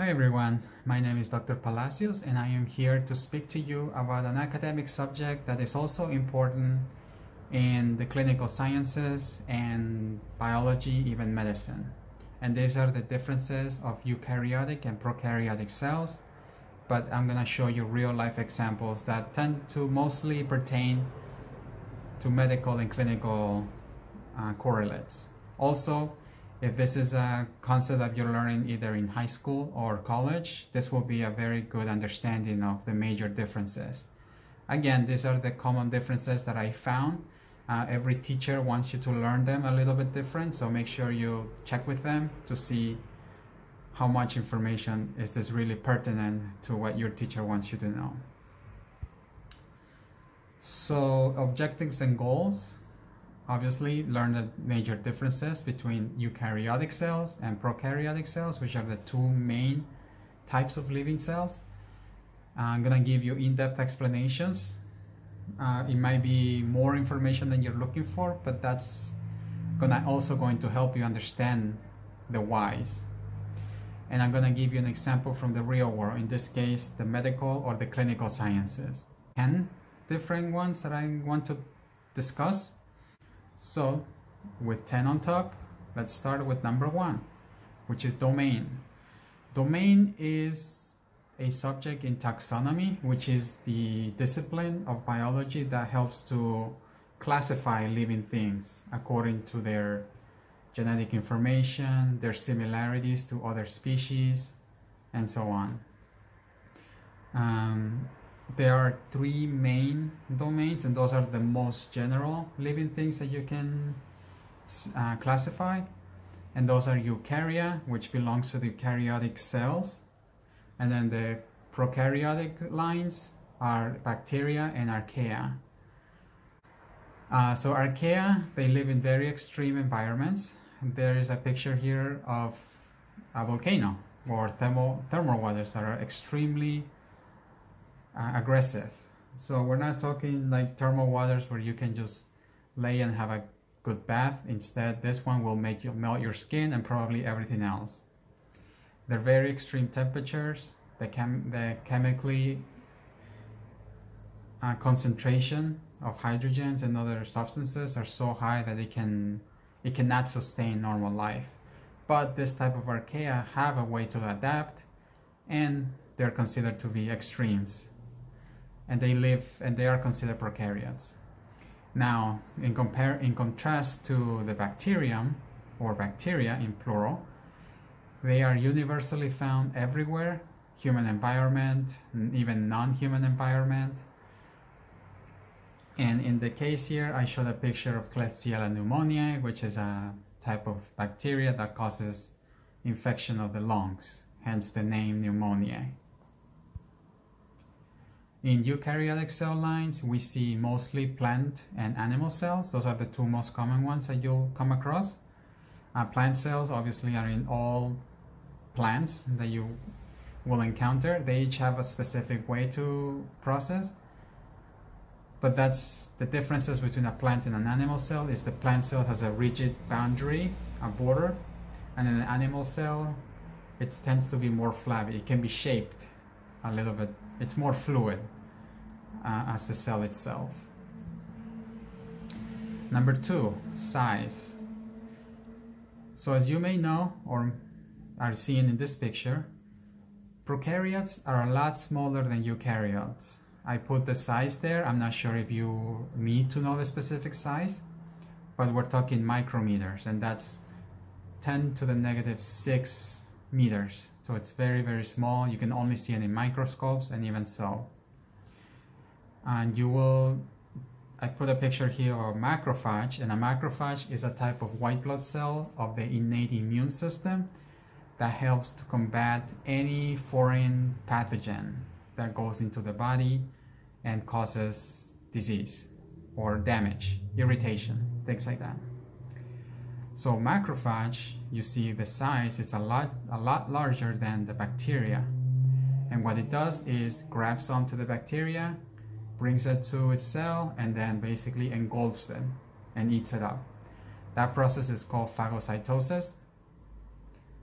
Hi everyone, my name is Dr. Palacios and I am here to speak to you about an academic subject that is also important in the clinical sciences and biology, even medicine. And these are the differences of eukaryotic and prokaryotic cells, but I'm going to show you real life examples that tend to mostly pertain to medical and clinical correlates. Also, if this is a concept that you're learning either in high school or college, this will be a very good understanding of the major differences. Again, these are the common differences that I found. Every teacher wants you to learn them a little bit different, so make sure you check with them to see how much information is this really pertinent to what your teacher wants you to know. So, objectives and goals. Obviously, learn the major differences between eukaryotic cells and prokaryotic cells, which are the two main types of living cells. I'm going to give you in-depth explanations. It might be more information than you're looking for, but that's also going to help you understand the whys. And I'm going to give you an example from the real world, in this case, the medical or the clinical sciences. 10 different ones that I want to discuss. So, with 10 on top, let's start with number 1, which is domain. Domain is a subject in taxonomy, which is the discipline of biology that helps to classify living things according to their genetic information, their similarities to other species, and so on. There are 3 main domains, and those are the most general living things that you can classify. And those are eukarya, which belongs to the eukaryotic cells. And then the prokaryotic lines are bacteria and archaea. So archaea, they live in very extreme environments. There is a picture here of a volcano or thermal waters that are extremely aggressive. So we're not talking like thermal waters where you can just lay and have a good bath. Instead, this one will make you melt your skin and probably everything else. They're very extreme temperatures. The chemical concentration of hydrogens and other substances are so high that it cannot sustain normal life. But this type of archaea have a way to adapt, and they're considered to be extremes. And they are considered prokaryotes. Now, in contrast to the bacterium, or bacteria in plural, they are universally found everywhere, human environment, even non-human environment. And in the case here, I showed a picture of Klebsiella pneumoniae, which is a type of bacteria that causes infection of the lungs, hence the name pneumoniae. In eukaryotic cell lines, we see mostly plant and animal cells. Those are the 2 most common ones that you'll come across. Plant cells obviously are in all plants that you will encounter. They each have a specific way to process. But that's the differences between a plant and an animal cell, is the plant cell has a rigid boundary, a border, and an animal cell, it tends to be more flabby. It can be shaped a little bit. It's more fluid as the cell itself. Number 2, size. So as you may know, or are seeing in this picture, prokaryotes are a lot smaller than eukaryotes. I put the size there. I'm not sure if you need to know the specific size, but we're talking micrometers, and that's 10⁻⁶ meters. So it's very, very small. You can only see it in microscopes, and even so. And I put a picture here of a macrophage, and a macrophage is a type of white blood cell of the innate immune system that helps to combat any foreign pathogen that goes into the body and causes disease or damage, irritation, things like that. So macrophage, you see the size, it's a lot larger than the bacteria. And what it does is grabs onto the bacteria, brings it to its cell, and then basically engulfs it and eats it up. That process is called phagocytosis.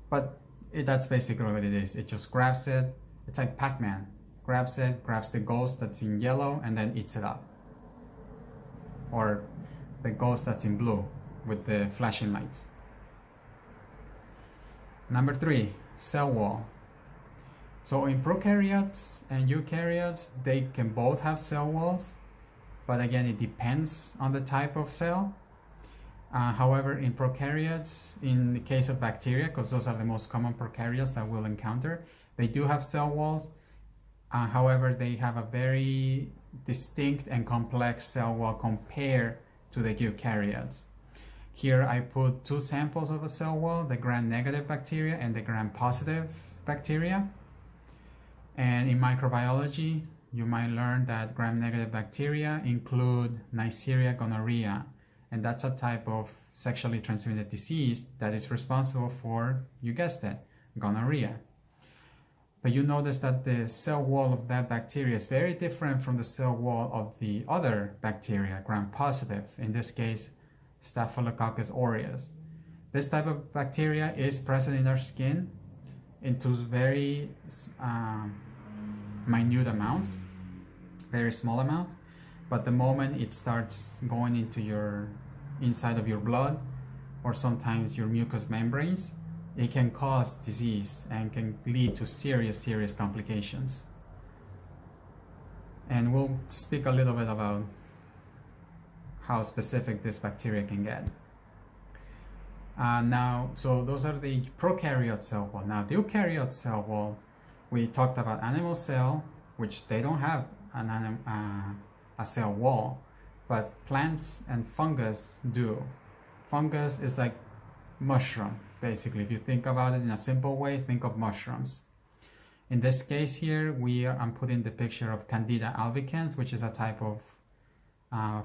But that's basically what it is. It just grabs it. It's like Pac-Man. Grabs it, grabs the ghost that's in yellow, and then eats it up. Or the ghost that's in blue with the flashing lights. Number 3, cell wall. So in prokaryotes and eukaryotes, they can both have cell walls, but again, it depends on the type of cell. However, in prokaryotes, in the case of bacteria, because those are the most common prokaryotes that we'll encounter, they do have cell walls. However, they have a very distinct and complex cell wall compared to the eukaryotes. Here I put 2 samples of a cell wall, the gram-negative bacteria and the gram-positive bacteria. And in microbiology, you might learn that gram-negative bacteria include Neisseria gonorrhoea, and that's a type of sexually transmitted disease that is responsible for, you guessed it, gonorrhea. But you notice that the cell wall of that bacteria is very different from the cell wall of the other bacteria, gram-positive, in this case, Staphylococcus aureus. This type of bacteria is present in our skin in 2 very minute amounts, very small amounts, but the moment it starts going into your inside of your blood or sometimes your mucous membranes, it can cause disease and can lead to serious complications. And we'll speak a little bit about how specific this bacteria can get. Now, so those are the prokaryote cell wall. Now, the eukaryote cell wall, we talked about animal cell, which they don't have a cell wall, but plants and fungus do. Fungus is like mushroom, basically. If you think about it in a simple way, think of mushrooms. In this case here, I'm putting the picture of Candida albicans, which is a type of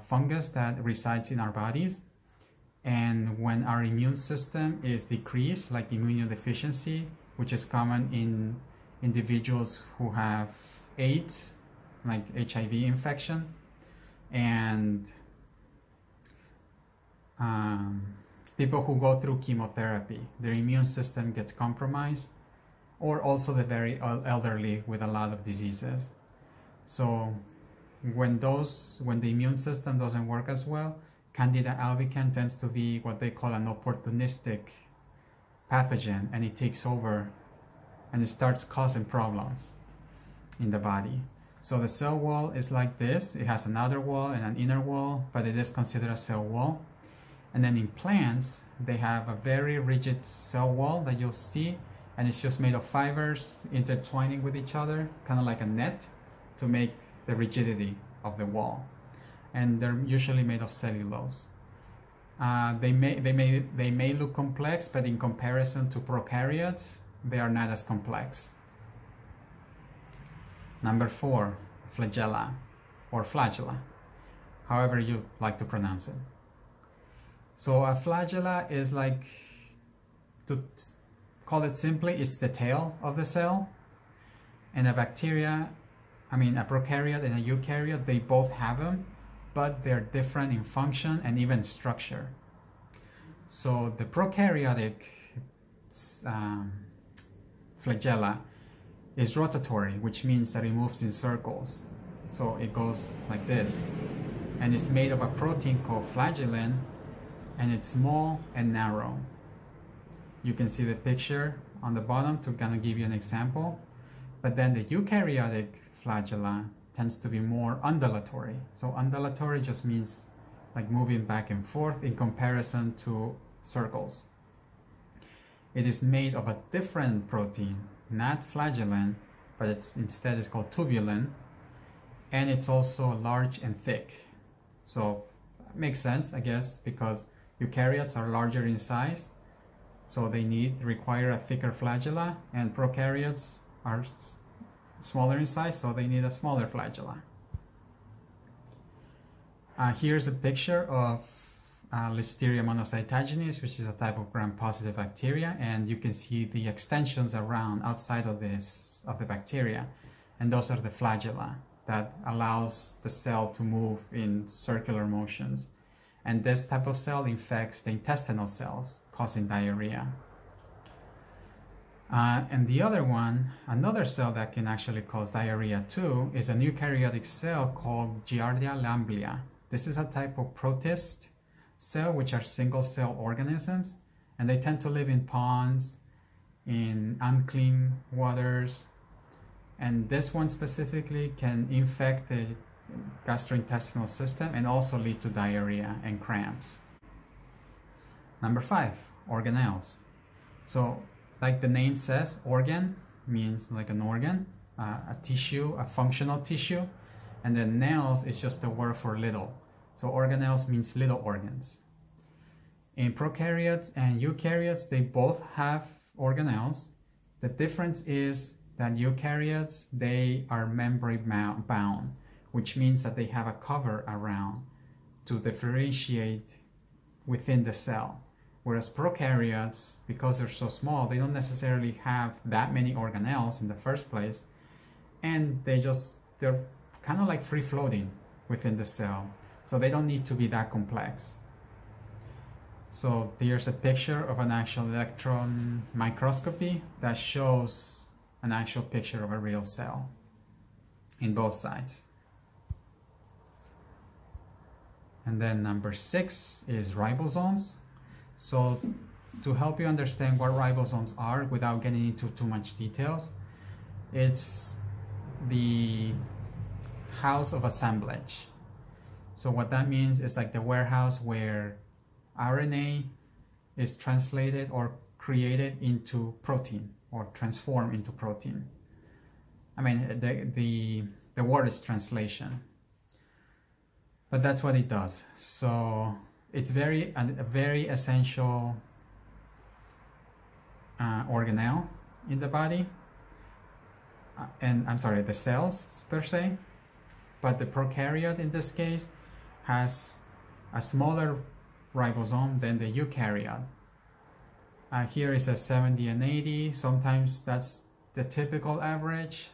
fungus that resides in our bodies. And when our immune system is decreased, like immunodeficiency, which is common in individuals who have AIDS, like HIV infection, and people who go through chemotherapy, their immune system gets compromised, or also the very elderly with a lot of diseases. So when the immune system doesn't work as well, Candida albicans tends to be what they call an opportunistic pathogen, and it takes over and it starts causing problems in the body. So the cell wall is like this. It has an outer wall and an inner wall, but it is considered a cell wall. And then in plants, they have a very rigid cell wall that you'll see, and it's just made of fibers intertwining with each other, kind of like a net, to make the rigidity of the wall. And they're usually made of cellulose. They may look complex, but in comparison to prokaryotes, they are not as complex. Number 4, flagella, or flagella, however you like to pronounce it. So a flagella is like, to call it simply, it's the tail of the cell. And a bacteria, I mean a prokaryote and a eukaryote, they both have them, but they're different in function and even structure. So the prokaryotic flagella is rotatory, which means that it moves in circles. So it goes like this, and it's made of a protein called flagellin, and it's small and narrow. You can see the picture on the bottom to kind of give you an example. But then the eukaryotic flagella tends to be more undulatory. So undulatory just means like moving back and forth in comparison to circles. It is made of a different protein, not flagellin, but instead it's called tubulin, and it's also large and thick. So it makes sense, I guess, because eukaryotes are larger in size, so they require a thicker flagella, and prokaryotes are smaller in size, so they need a smaller flagella. Here's a picture of Listeria monocytogenes, which is a type of gram-positive bacteria, and you can see the extensions around outside of the bacteria, and those are the flagella that allows the cell to move in circular motions. And this type of cell infects the intestinal cells, causing diarrhea. And the other one, another cell that can actually cause diarrhea too, is an eukaryotic cell called Giardia lamblia. This is a type of protist cell, which are single cell organisms, and they tend to live in ponds, in unclean waters, and this one specifically can infect the gastrointestinal system and also lead to diarrhea and cramps. Number 5, organelles. So, like the name says, organ means like an organ, a tissue, a functional tissue, and then nails is just the word for little. So organelles means little organs. In prokaryotes and eukaryotes, they both have organelles. The difference is that eukaryotes, they are membrane bound, which means that they have a cover around to differentiate within the cell. Whereas prokaryotes, because they're so small, they don't necessarily have that many organelles in the first place, and they're kind of like free-floating within the cell, so they don't need to be that complex. So here's a picture of an actual electron microscopy that shows an actual picture of a real cell in both sides. And then number 6 is ribosomes. So to help you understand what ribosomes are without getting into too much details, it's the house of assemblage. So what that means is like the warehouse where RNA is translated or created into protein or transformed into protein. I mean, the word is translation, but that's what it does. So it's a very essential organelle in the body, and I'm sorry, the cells per se, but the prokaryote in this case has a smaller ribosome than the eukaryote. Here is a 70 and 80, sometimes that's the typical average,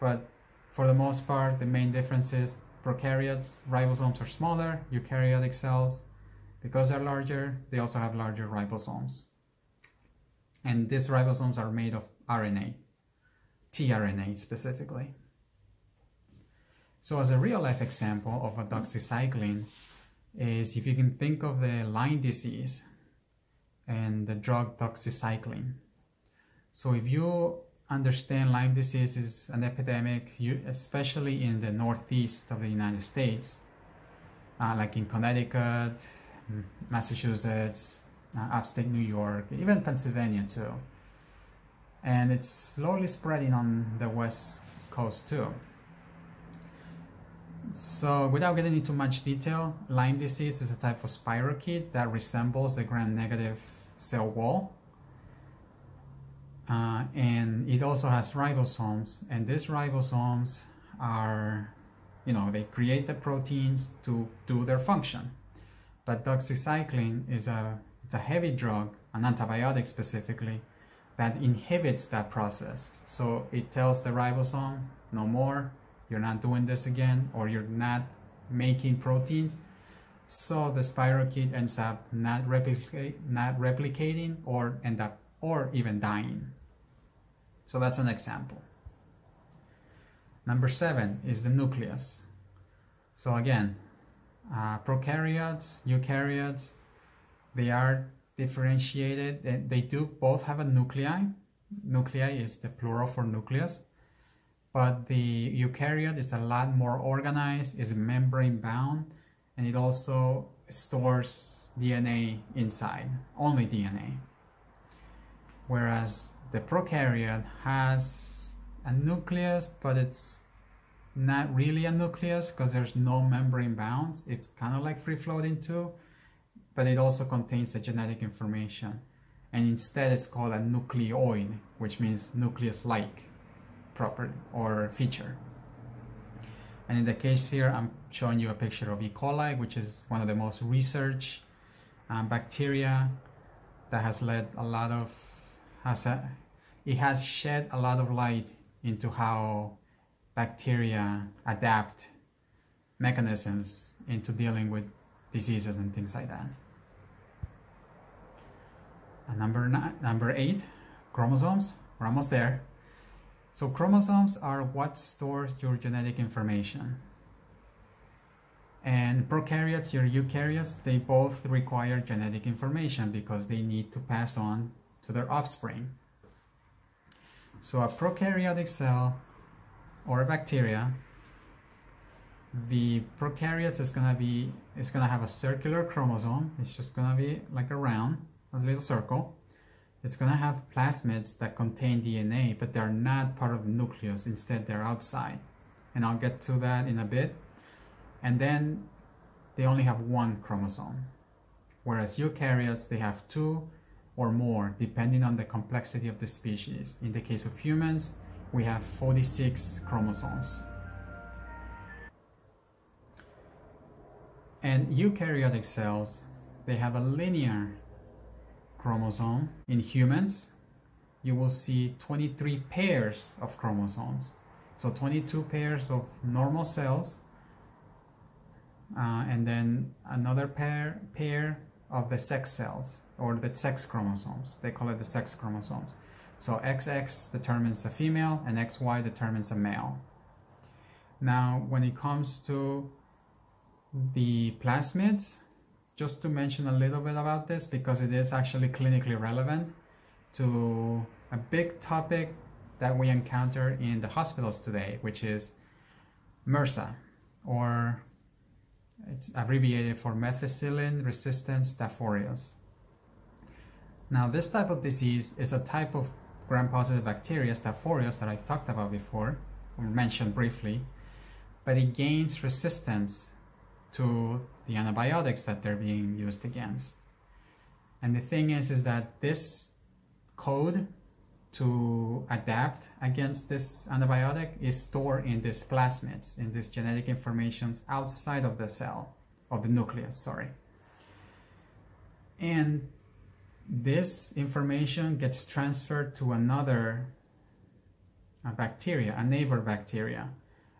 but for the most part, the main difference is prokaryotes, ribosomes are smaller, eukaryotic cells, because they're larger, they also have larger ribosomes. And these ribosomes are made of RNA, tRNA specifically. So as a real-life example of a doxycycline is if you can think of the Lyme disease and the drug doxycycline. So if you understand, Lyme disease is an epidemic, especially in the northeast of the United States, like in Connecticut, Massachusetts, upstate New York, even Pennsylvania too. And it's slowly spreading on the West Coast too. So without getting into much detail, Lyme disease is a type of spirochete that resembles the gram-negative cell wall. And it also has ribosomes, and these ribosomes are, you know, they create the proteins to do their function. But doxycycline is it's a heavy drug, an antibiotic specifically, that inhibits that process. So it tells the ribosome, no more, you're not doing this again, or you're not making proteins. So the spirochete ends up not replicating or end up or even dying. So that's an example. Number 7 is the nucleus. So again, prokaryotes, eukaryotes, they are differentiated. They do both have a nuclei. Nuclei is the plural for nucleus, but the eukaryote is a lot more organized, is membrane bound, and it also stores DNA inside, only DNA. Whereas the prokaryote has a nucleus, but it's not really a nucleus because there's no membrane bounds. It's kind of like free-floating too, but it also contains the genetic information. And instead it's called a nucleoid, which means nucleus-like property or feature. And in the case here, I'm showing you a picture of E. coli, which is one of the most researched bacteria that has shed a lot of light into how bacteria adapt mechanisms into dealing with diseases and things like that. And number 8, chromosomes. We're almost there. So chromosomes are what stores your genetic information. And prokaryotes, your eukaryotes, they both require genetic information because they need to pass on to their offspring. So a prokaryotic cell or a bacteria, the prokaryote is gonna have a circular chromosome. It's just gonna be like a round, a little circle. It's gonna have plasmids that contain DNA, but they're not part of the nucleus. Instead, they're outside. And I'll get to that in a bit. And then they only have one chromosome. Whereas eukaryotes, they have two or more, depending on the complexity of the species. In the case of humans, we have 46 chromosomes. And eukaryotic cells, they have a linear chromosome. In humans, you will see 23 pairs of chromosomes. So 22 pairs of normal cells, and then another pair of the sex cells, or the sex chromosomes. They call it the sex chromosomes. So XX determines a female, and XY determines a male. Now, when it comes to the plasmids, just to mention a little bit about this because it is actually clinically relevant to a big topic that we encounter in the hospitals today, which is MRSA, or it's abbreviated for methicillin-resistant Staph aureus. Now, this type of disease is a type of gram-positive bacteria, Staph aureus, that I talked about before, or mentioned briefly, but it gains resistance to the antibiotics that they're being used against. And the thing is that this code to adapt against this antibiotic is stored in these plasmids, in these genetic information outside of the cell, of the nucleus, sorry. And this information gets transferred to another bacteria, a neighbor bacteria.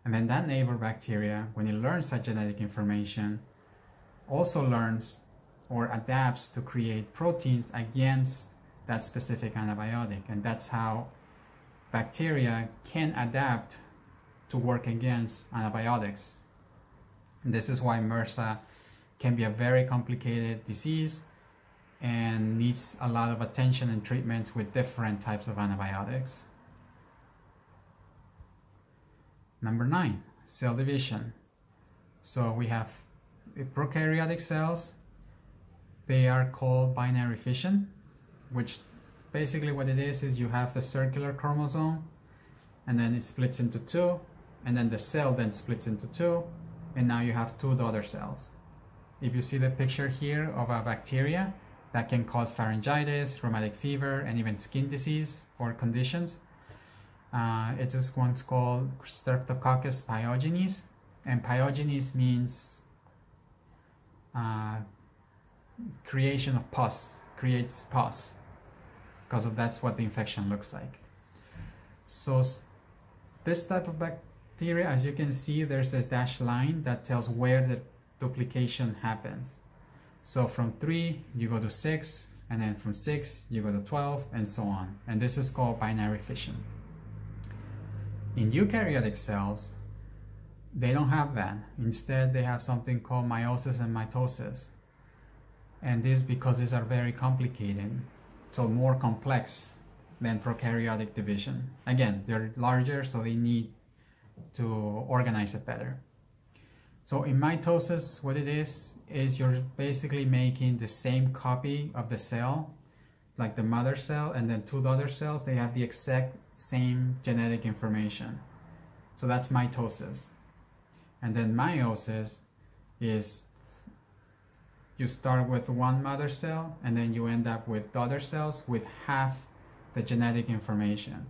And then that neighbor bacteria, when it learns that genetic information, also learns or adapts to create proteins against that specific antibiotic. And that's how bacteria can adapt to work against antibiotics. And this is why MRSA can be a very complicated disease and needs a lot of attention and treatments with different types of antibiotics. Number 9, cell division. So we have prokaryotic cells. They are called binary fission, which basically what it is you have the circular chromosome, and then it splits into two, and then the cell then splits into two, and now you have two daughter cells. If you see the picture here of a bacteria that can cause pharyngitis, rheumatic fever, and even skin disease or conditions, it's this one's called Streptococcus pyogenes, and pyogenes means creation of pus, creates pus, because that's what the infection looks like. So this type of bacteria, as you can see, there's this dashed line that tells where the duplication happens. So from 3 you go to 6, and then from 6 you go to 12, and so on. And this is called binary fission. In eukaryotic cells, they don't have that. Instead, they have something called meiosis and mitosis. And this because these are very complicated, so more complex than prokaryotic division. Again, they're larger, so they need to organize it better. So in mitosis, what it is you're basically making the same copy of the cell, like the mother cell and then two daughter cells. They have the exact same genetic information. So that's mitosis. And then meiosis is you start with one mother cell and then you end up with daughter cells with half the genetic information.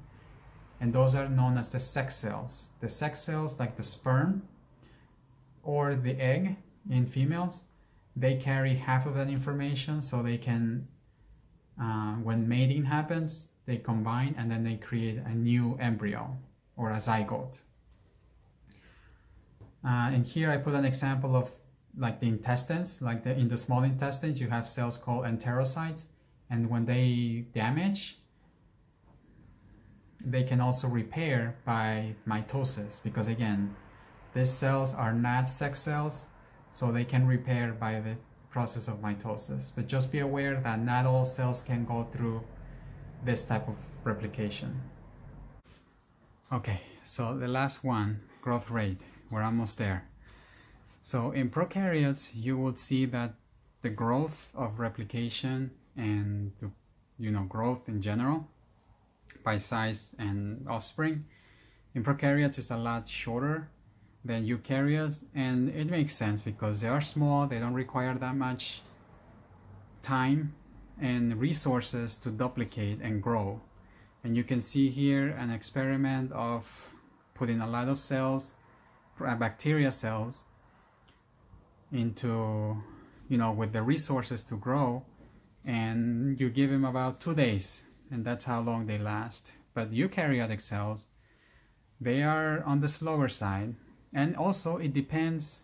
And those are known as the sex cells. The sex cells, like the sperm or the egg in females, they carry half of that information, so they can, when mating happens, they combine and then they create a new embryo or a zygote. And here I put an example of like the intestines, like in the small intestines you have cells called enterocytes, and when they damage, they can also repair by mitosis, because again, these cells are not sex cells, so they can repair by the process of mitosis. But just be aware that not all cells can go through this type of replication. Okay, so the last one, growth rate. We're almost there. So in prokaryotes, you will see that the growth of replication and the, growth in general by size and offspring in prokaryotes is a lot shorter than eukaryotes, and it makes sense because they are small, they don't require that much time and resources to duplicate and grow. And you can see here an experiment of putting a lot of cells, bacteria cells, into, with the resources to grow, and you give them about 2 days, and that's how long they last. But eukaryotic cells, they are on the slower side, and also it depends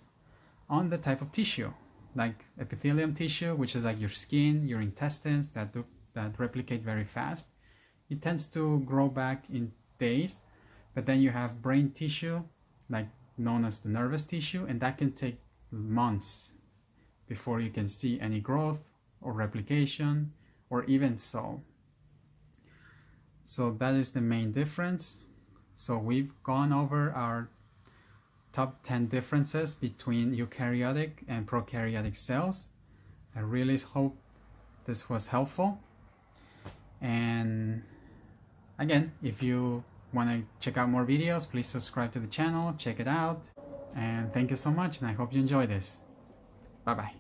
on the type of tissue, like epithelium tissue, which is like your skin, your intestines, that replicate very fast. It tends to grow back in days. But then you have brain tissue, like known as the nervous tissue, and that can take months before you can see any growth or replication, or even so. So that is the main difference. So we've gone over our top 10 differences between eukaryotic and prokaryotic cells. I really hope this was helpful. And again, if you want to check out more videos, please subscribe to the channel, check it out. And thank you so much, and I hope you enjoy this. Bye-bye.